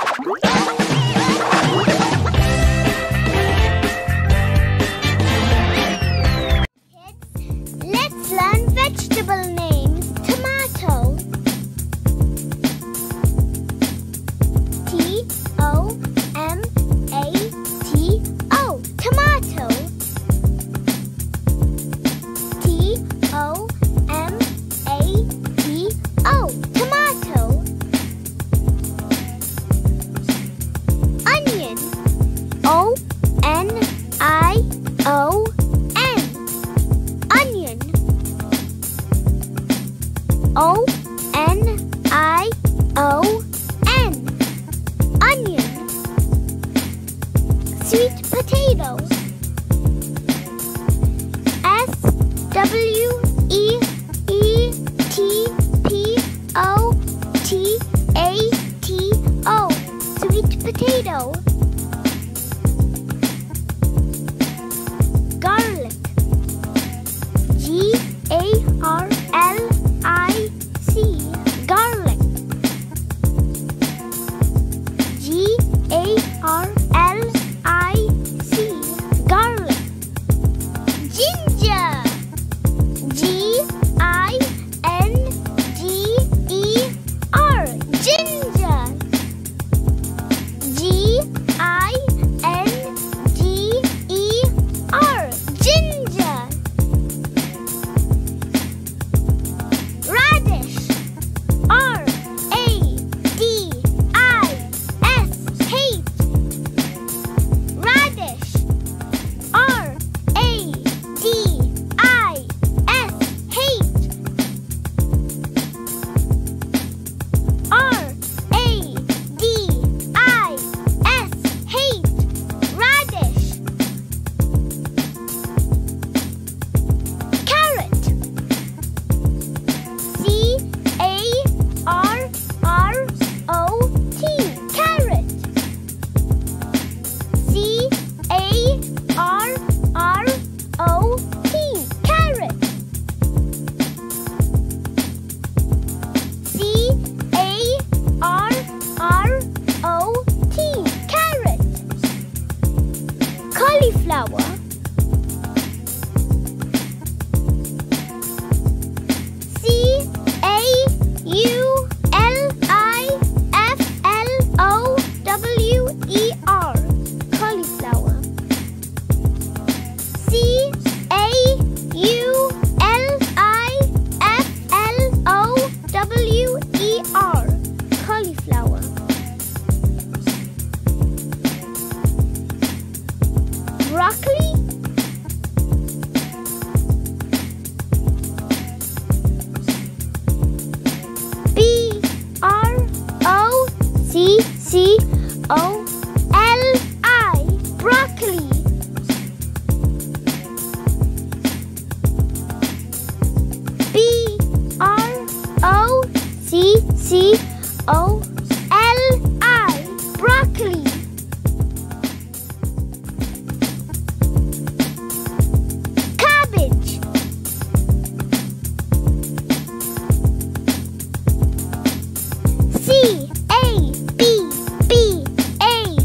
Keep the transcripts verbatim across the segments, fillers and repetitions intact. O N I O N, onion. Sweet potatoes, S W E E T P O T A T O, sweet potato. Garlic, G A R L I C, garlic. G A R L I C, garlic. Ginger, G I N G E R, ginger. G I N G E R, ginger. Radish, R A D I S H, radish. R A D I S H, R A D I S H, radish. Carrot, C A R R O T, carrot. C A R R O T, carrot. C A R R O T, carrot. Cauliflower, C A U L I F L O W E R, cauliflower. C A U L I F L O W E R, cauliflower. Broccoli, B R O C C O L I, broccoli. B R O C C O L I, broccoli. Cabbage, C A B B A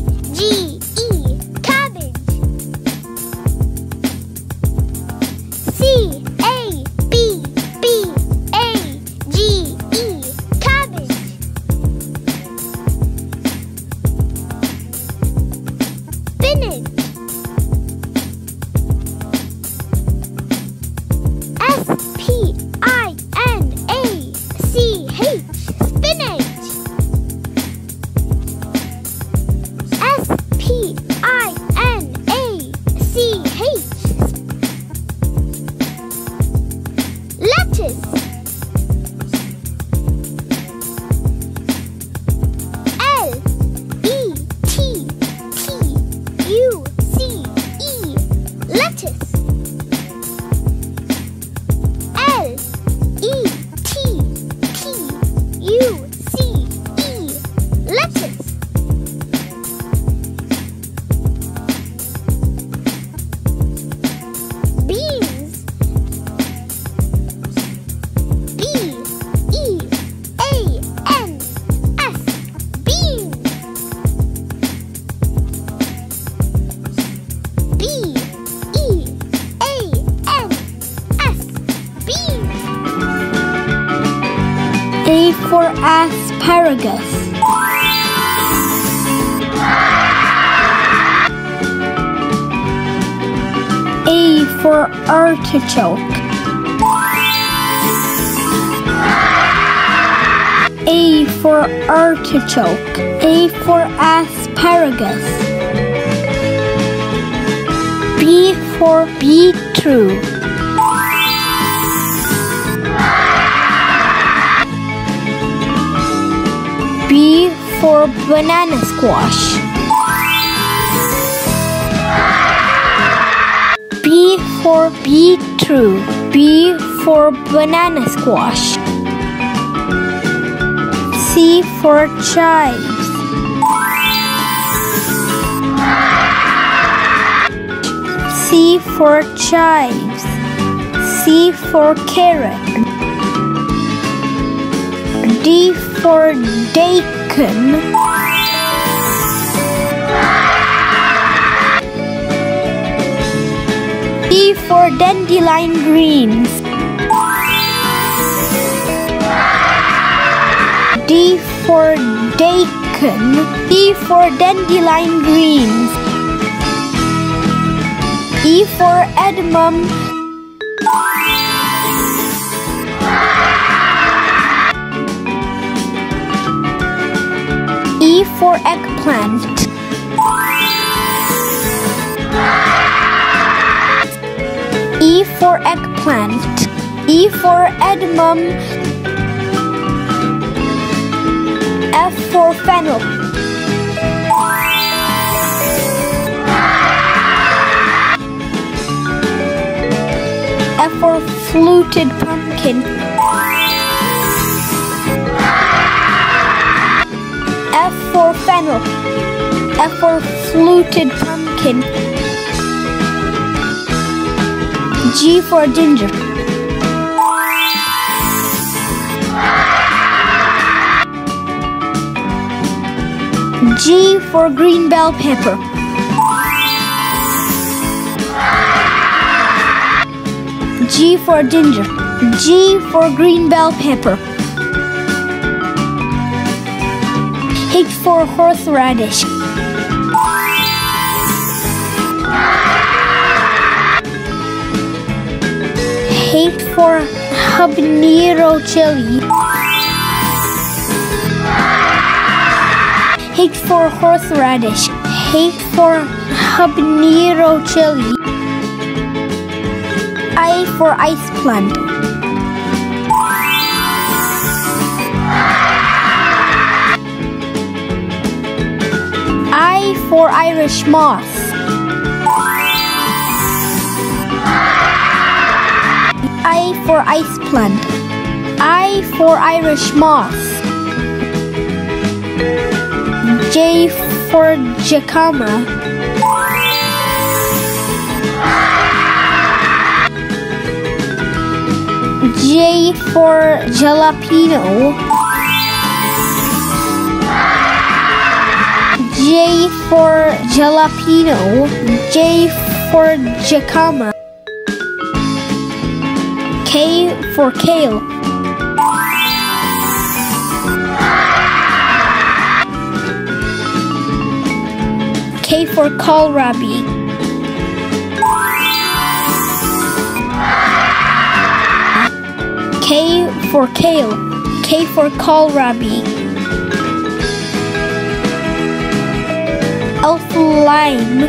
Asparagus. A for artichoke. A for artichoke. A for asparagus. B for beetroot. B for banana squash. B for beetroot. B for banana squash. C for chives. C for chives. C for carrot. D for daikon. E for dandelion greens. D for daikon. E for dandelion greens. E for edamame. E for eggplant. E for eggplant. E for edamame. F for fennel. F for fluted pumpkin. F for fennel. F for fluted pumpkin. G for ginger. G for green bell pepper. G for ginger. G for green bell pepper. H for horseradish. H for habanero chili. H for horseradish. H for habanero chili. I for ice plant. I for Irish moss. I for ice plant. I for Irish moss. J for jicama. J for jalapeno. J for jalapeno. J for jicama. K for kale. K for kohlrabi. K for kale. K for kohlrabi. L for lime.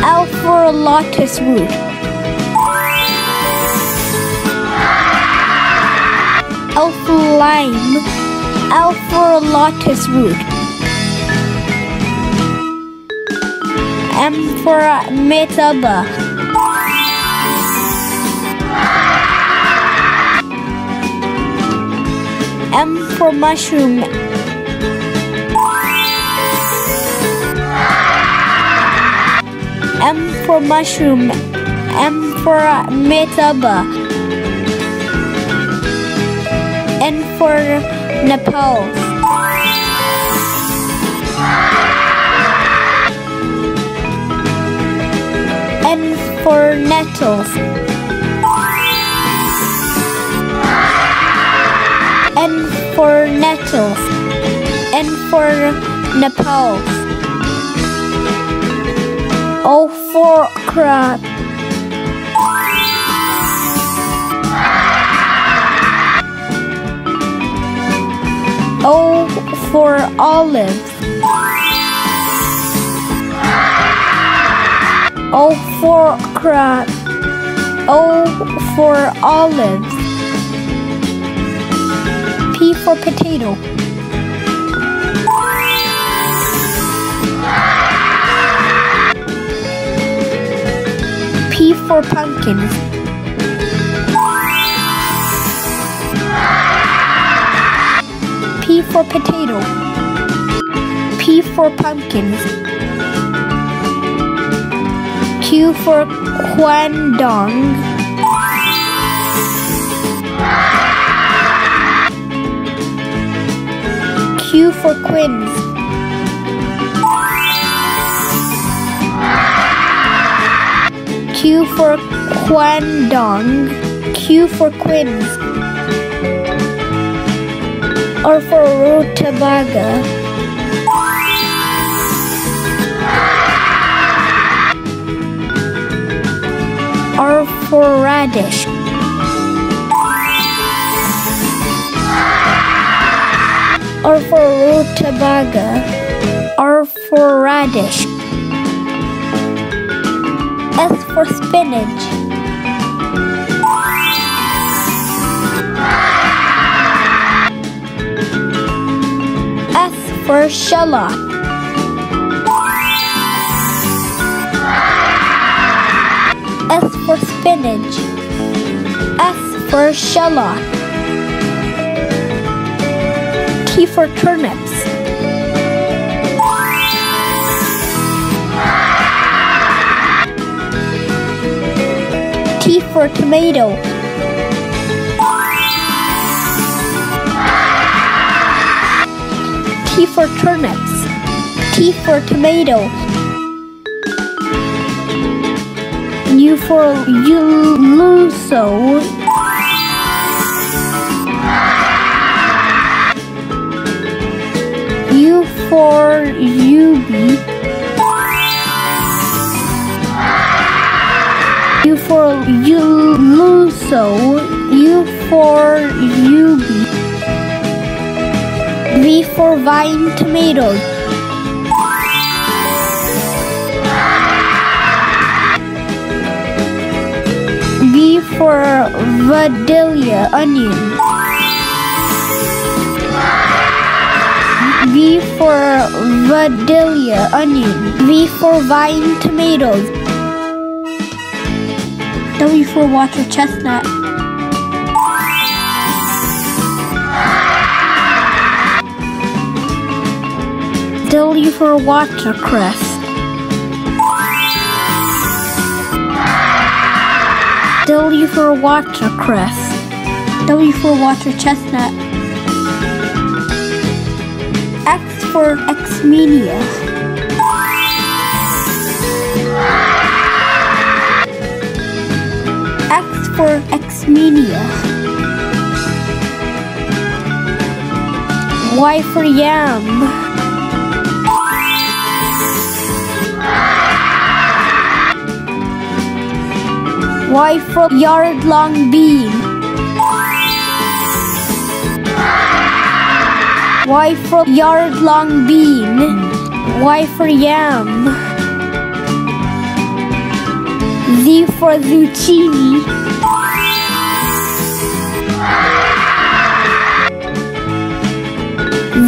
L for lotus root. L for lime. L for lotus root. M for metaba. M for mushroom. M for mushroom. M for metaba. N for Nepal. N for nettles. N for nettles. N for Nepal. O for crab. O for olives. O for crab. O for olives. P for potato. P for pumpkins. P for potato. P for pumpkins. Q for Quandong. Q for quins. Q for Quandong. Q for quins. R for rutabaga. R for radish. R for rutabaga. R for radish. S for spinach. S for shallot. S for spinach. S for shallot. T for turnips. T for tomato. T for turnips. T for tomato. U for yuzu. U for ubi. U for yuzu. U for ubi. V for vine tomatoes. V for Vidalia onion. V for Vidalia onion. V for vine tomatoes. W for water chestnut. W for watercress. W for watercress. W for water chestnut. X for Ximenia. X for Ximenia. Y for yam. Y for yard long bean. Y for yard long bean. Y for yam. Z for zucchini.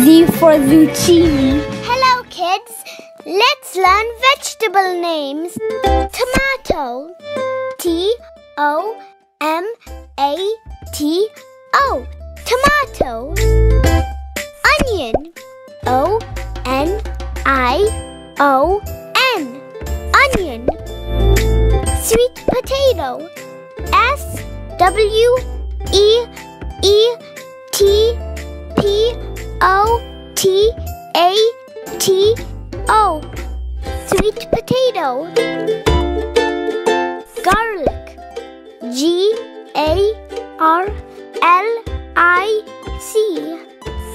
Z for zucchini. Hello kids, let's learn vegetable names. Tomato. T O M A T O. Tomato. Onion. O N I O N. Onion. Sweet potato. S W E E T P O T A T O. Sweet potato. G R L I C,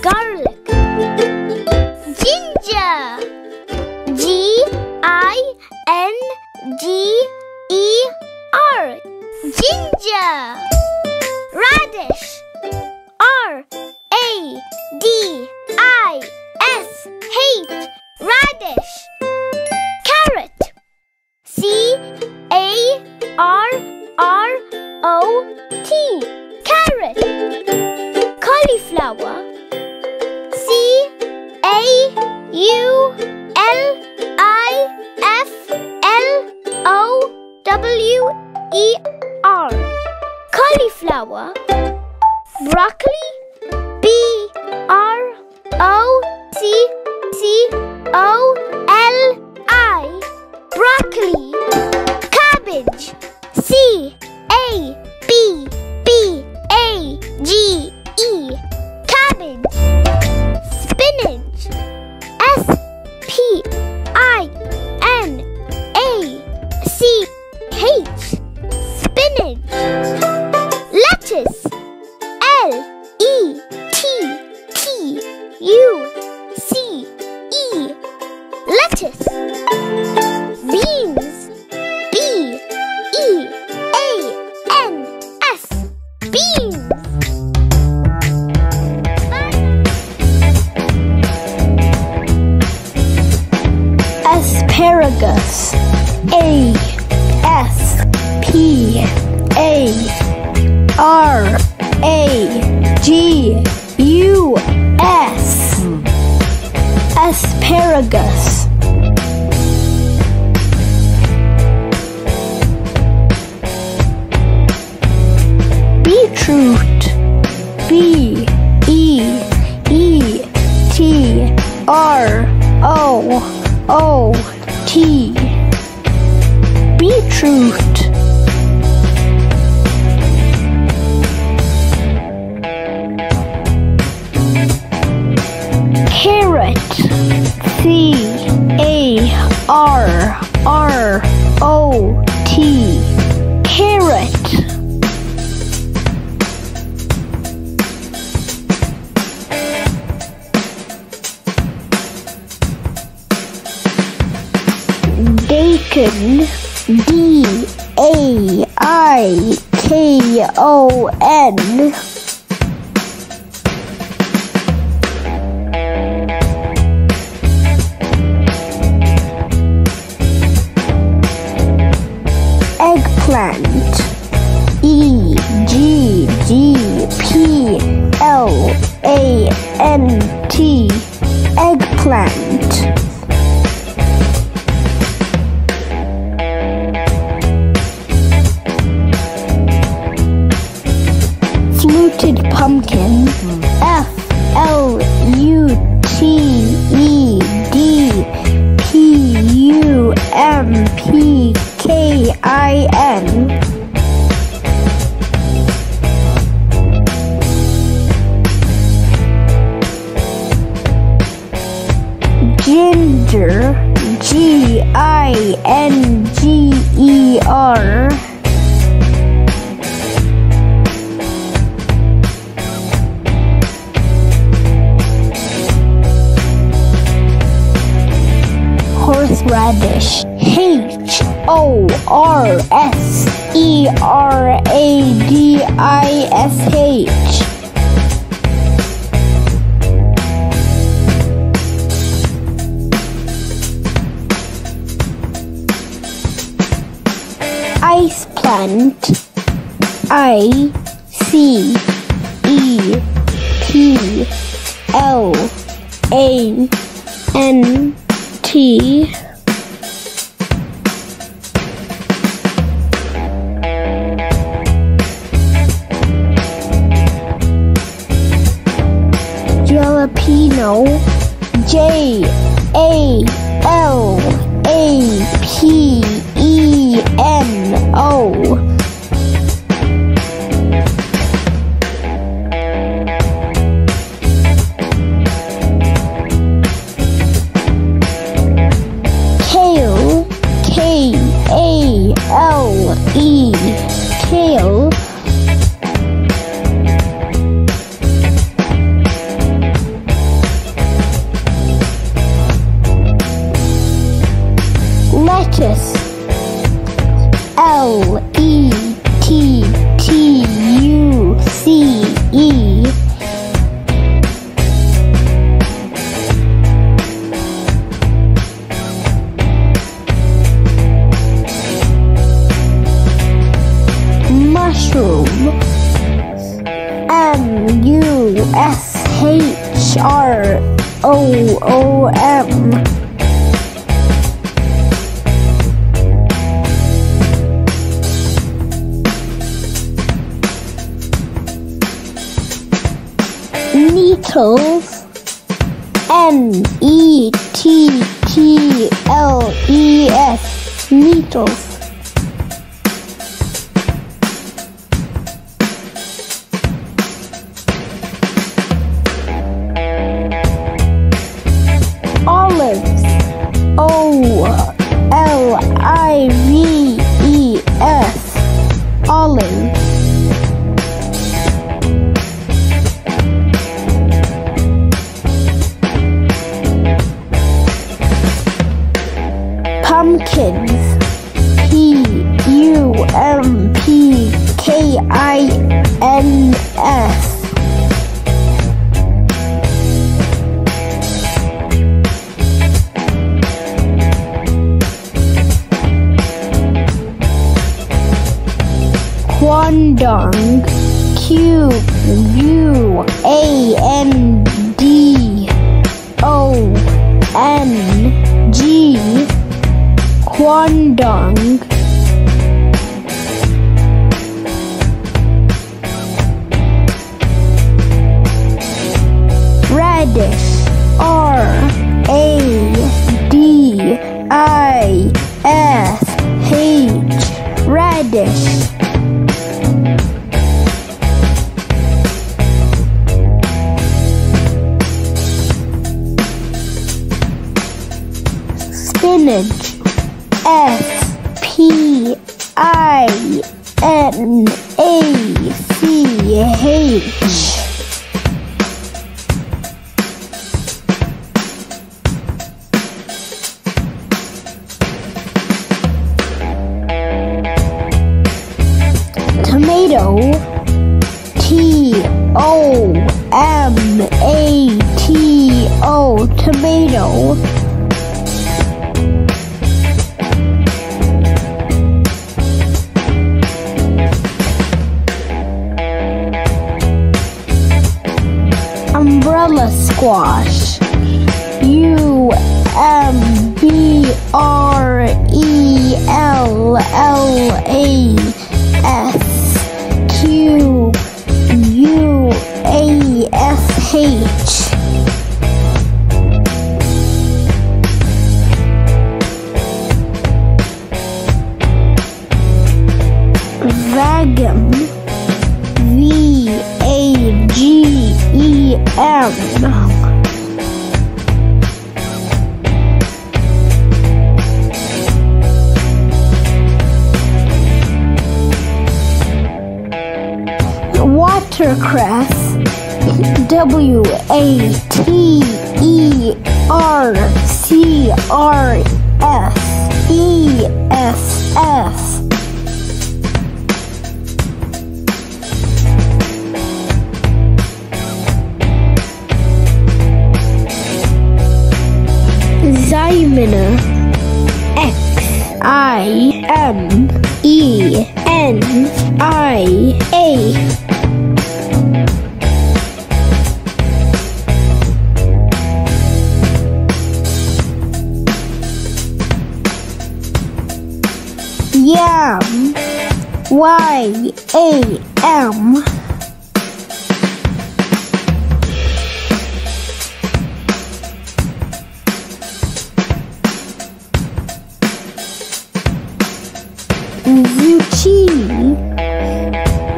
garlic. Ginger, G I N G E R, ginger. Radish, R A D I S H, radish. Carrot, C A R R O T, carrot. Cauliflower, C A U L I F L O W E R, cauliflower. Broccoli, B R O C C O L I, broccoli. Cabbage, C A B B A G E, cabbage. Spinach, S P I N A C H, spinach. Lettuce, L E T T U C E, lettuce. Beans, B E A N S, beans. Asparagus, A S P A R A G U S, asparagus. Beetroot, B E E T R O O T, beetroot. Carrot, C A R R O T, carrot. Daikon, D A I K O N, eggplant, E G G P L A N T, eggplant. Fluted pumpkin, F L U T E D P U M P K I N, ginger, G I N G E R, horseradish, H O R S E R A D I S H, ice plant, I C E P L A N T, jalapeno, J A L A P E N O, kale, K A L E, kale. S H R O O M. Nettles, N E T T L E S, nettles. Olives, O L I V E S, olives. Pumpkins, P U M P K I N S. Quandong, Q U A N D O N G, Quandong. Radish, R A D I S H, radish. Spinach, S P I N A C H. Tomato, T O M A T O, tomato. Umbrella squash, U M B R E L L A S Q U A S H. Vagum, V A G E M. Watercress, W A T E R C R S E S S. Ximena, X I M E N I A. Yam, Y A M. Zucchini,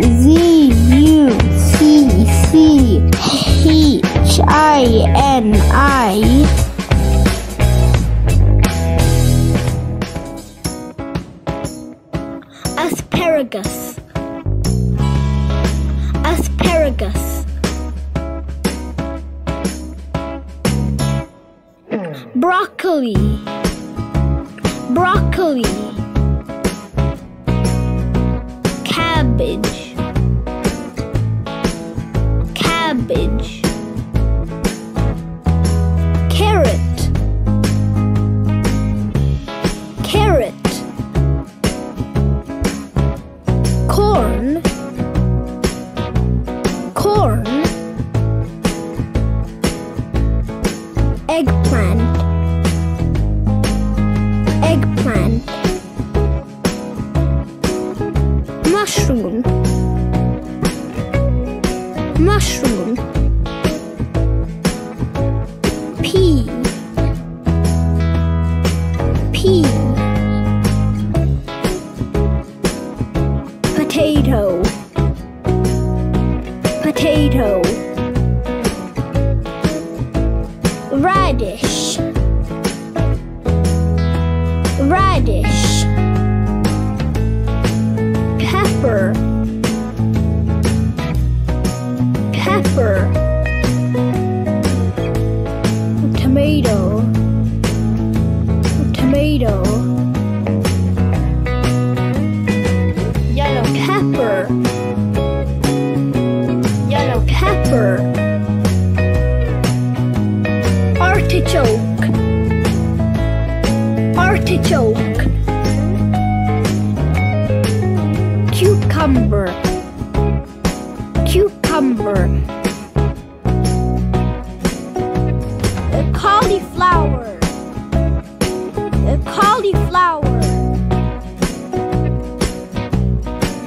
Z U C C H I N I. Asparagus, asparagus. Broccoli, broccoli. Cabbage, cabbage. Carrot, carrot. Corn, corn. mushroom, pea, pea, potato, potato, radish, radish, pepper, pepper, tomato, tomato, yellow pepper, yellow pepper, artichoke, artichoke, cucumber, cucumber, a cauliflower, a cauliflower,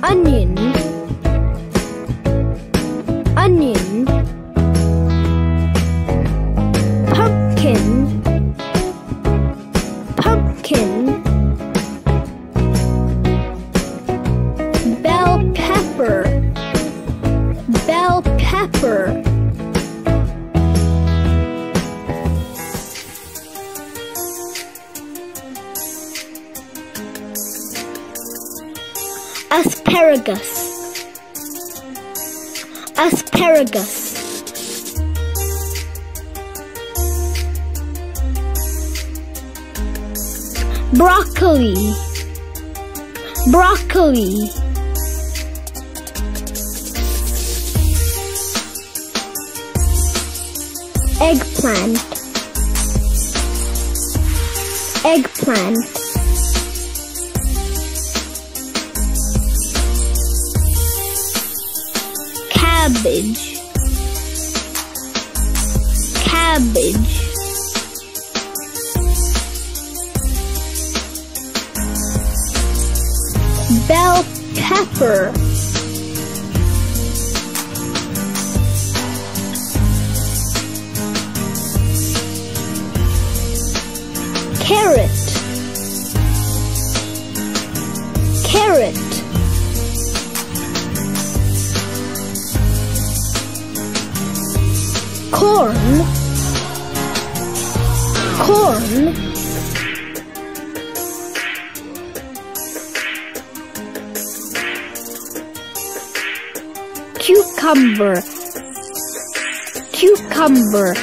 onion, onion, pumpkin, pumpkin, bell pepper, bell pepper, asparagus, asparagus, broccoli, broccoli, eggplant, eggplant, cabbage, cabbage, bell pepper, carrot, carrot, corn, corn, cucumber, cucumber,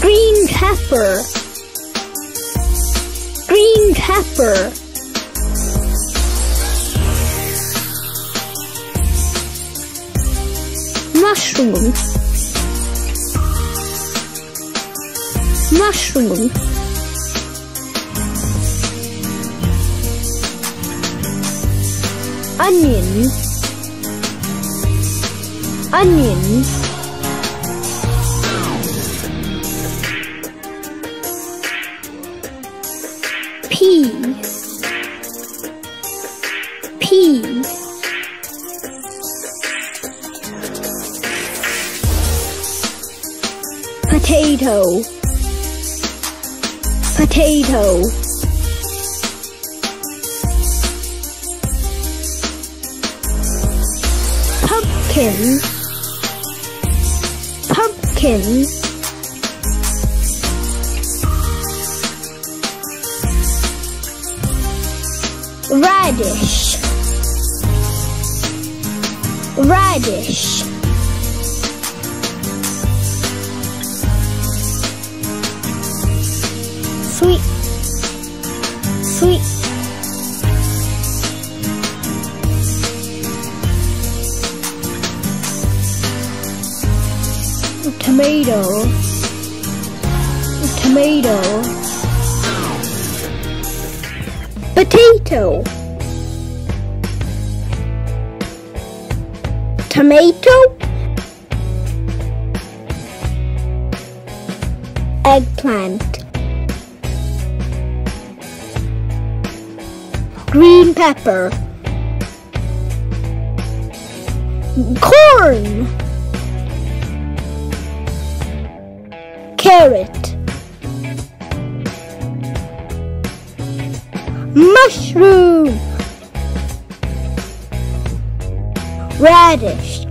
green pepper, green pepper, mushroom, mushroom, onion, onion, pea, pea, potato, potato, pumpkin, pumpkin, radish, radish, sweet, sweet, tomato, tomato, potato, tomato, eggplant, green pepper, corn, carrot, mushroom, radish,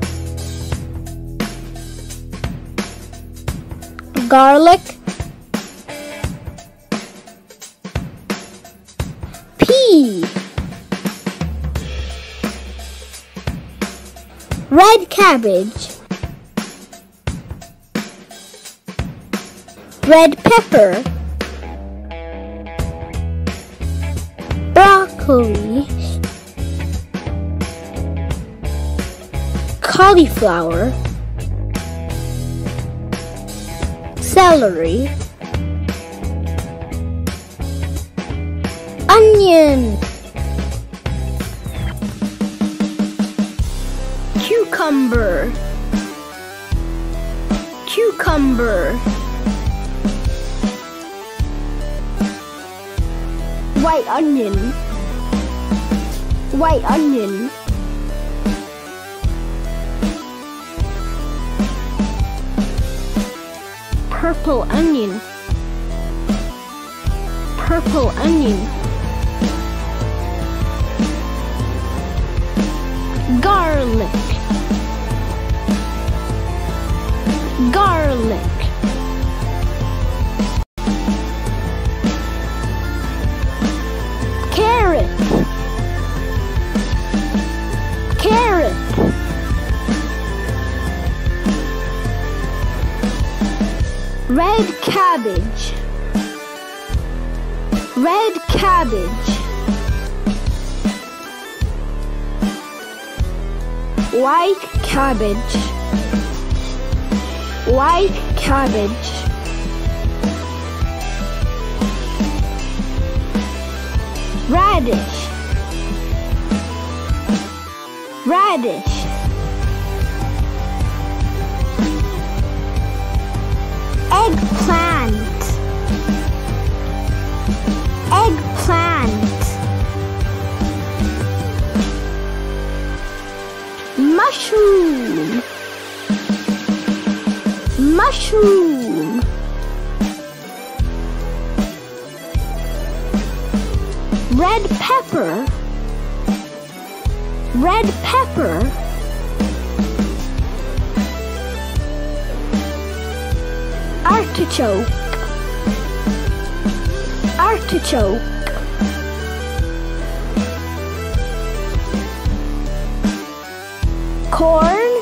garlic, pea, red cabbage, red pepper, broccoli, cauliflower, celery, onion, cucumber, cucumber, white onion, white onion, purple onion, purple onion, garlic, garlic, carrot, carrot, red cabbage, red cabbage, white cabbage, white cabbage, radish, radish, eggplant, eggplant, mushroom, mushroom, red pepper, red pepper, artichoke, artichoke, corn,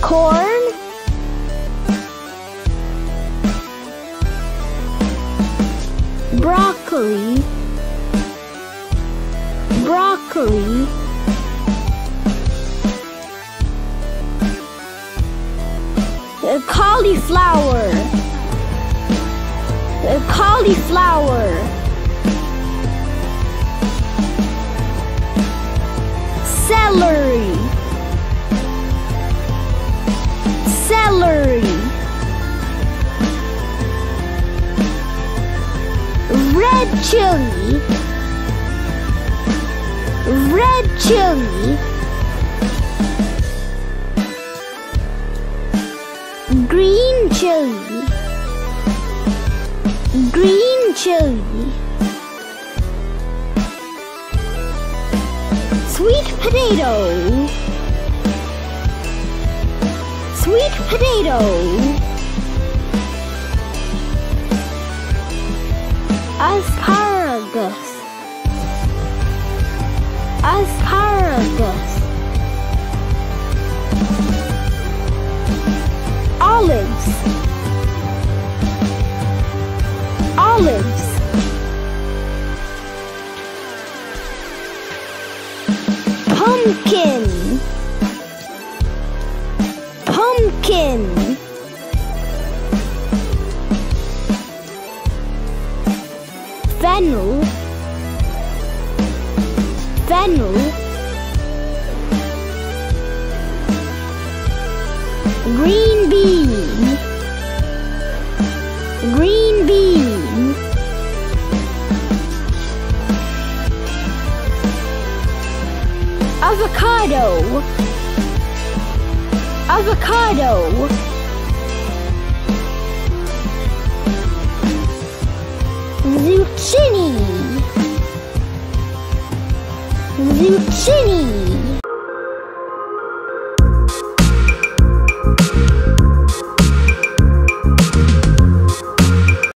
corn, broccoli, broccoli, a cauliflower, a cauliflower, celery, celery, red chili, red chili, green chili, green chili, sweet potato, sweet potato, asparagus, asparagus, olives, olives, pumpkin, pumpkin, fennel, fennel, green bean, green bean, Avocado, avocado, zucchini, zucchini.